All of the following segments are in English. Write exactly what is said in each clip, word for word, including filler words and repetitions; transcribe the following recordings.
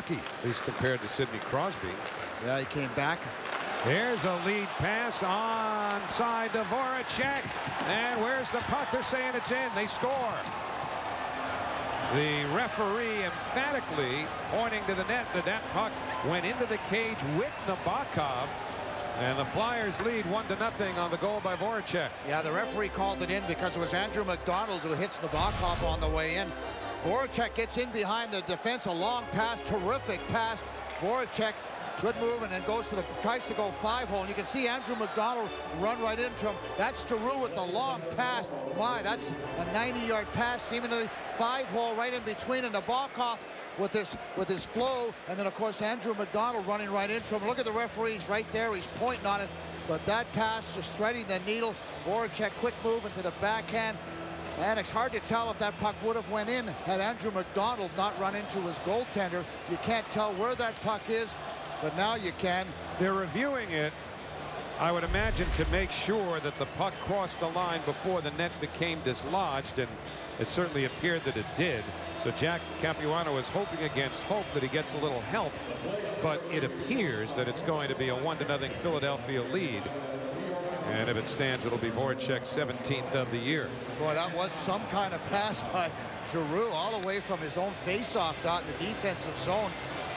lucky, at least compared to Sidney Crosby. Yeah, he came back. There's a lead pass onside to Voracek. And where's the puck? They're saying it's in. They score. The referee emphatically pointing to the net that that puck went into the cage with Nabokov. And the Flyers lead one to nothing on the goal by Voracek. Yeah, the referee called it in because it was Andrew McDonald who hits Nabokov on the way in. Voracek gets in behind the defense, a long pass, terrific pass. Voracek, good move, and then goes to the, tries to go five hole. And you can see Andrew McDonald run right into him. That's Giroux with the long pass. My, that's a ninety yard pass, seemingly five hole right in between, and Nabokov with his with his flow, and then of course Andrew McDonald running right into him. Look at the referees right there, he's pointing on it, but that pass just threading the needle. Voracek quick move into the backhand, and it's hard to tell if that puck would have went in had Andrew McDonald not run into his goaltender. You can't tell where that puck is, but now you can. They're reviewing it, I would imagine, to make sure that the puck crossed the line before the net became dislodged, and it certainly appeared that it did. So Jack Capuano is hoping against hope that he gets a little help, but it appears that it's going to be a one to nothing Philadelphia lead. And if it stands, it'll be Voracek's seventeenth of the year. Boy, that was some kind of pass by Giroux, all the way from his own faceoff dot in the defensive zone,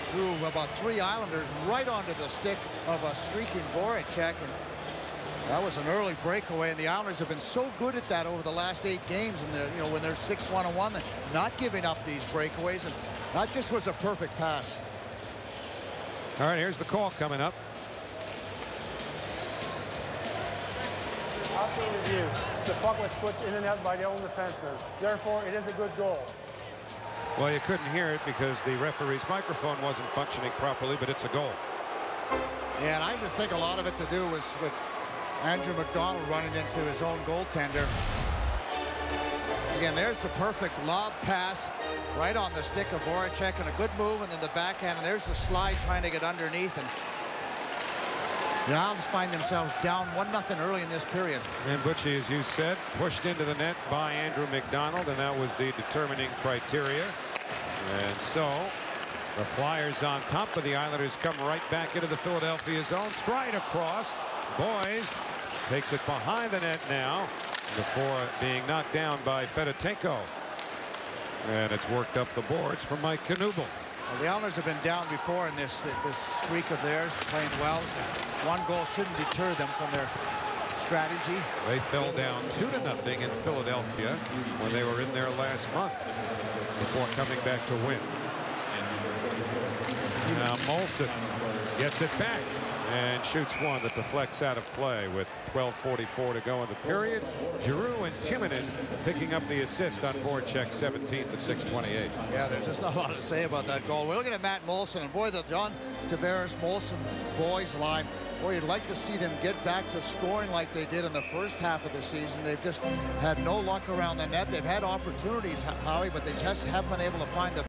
through about three Islanders right onto the stick of a streaking Voracek. And that was an early breakaway, and the Islanders have been so good at that over the last eight games. And you know, when they're six one and one, they're not giving up these breakaways, and that just was a perfect pass. All right, here's the call coming up. After review, the puck was put in and out by the own defenseman. Therefore, it is a good goal. Well, you couldn't hear it because the referee's microphone wasn't functioning properly, but it's a goal. Yeah, and I just think a lot of it to do was with Andrew McDonald running into his own goaltender. Again, there's the perfect lob pass right on the stick of Voracek, and a good move, and then the backhand, and there's the slide trying to get underneath, and the Islanders find themselves down one nothing early in this period. And Butchie, as you said, pushed into the net by Andrew McDonald, and that was the determining criteria. And so the Flyers on top of the Islanders come right back into the Philadelphia zone. Stride across. Boys takes it behind the net now before being knocked down by Fedotenko. And it's worked up the boards for Mike Knoebel. Well, the Islanders have been down before in this, this streak of theirs, playing well. One goal shouldn't deter them from their strategy. They fell down two to nothing in Philadelphia when they were in there last month before coming back to win. Now Molson gets it back and shoots one that deflects out of play with twelve forty-four to go in the period. Giroux and Timonen picking up the assist on Voracek's seventeenth at six twenty-eight. Yeah, there's just not a lot to say about that goal. We're looking at Matt Molson, and boy, the John Tavares Molson boys line. Boy, you'd like to see them get back to scoring like they did in the first half of the season. They've just had no luck around the net. They've had opportunities, Howie, but they just haven't been able to find the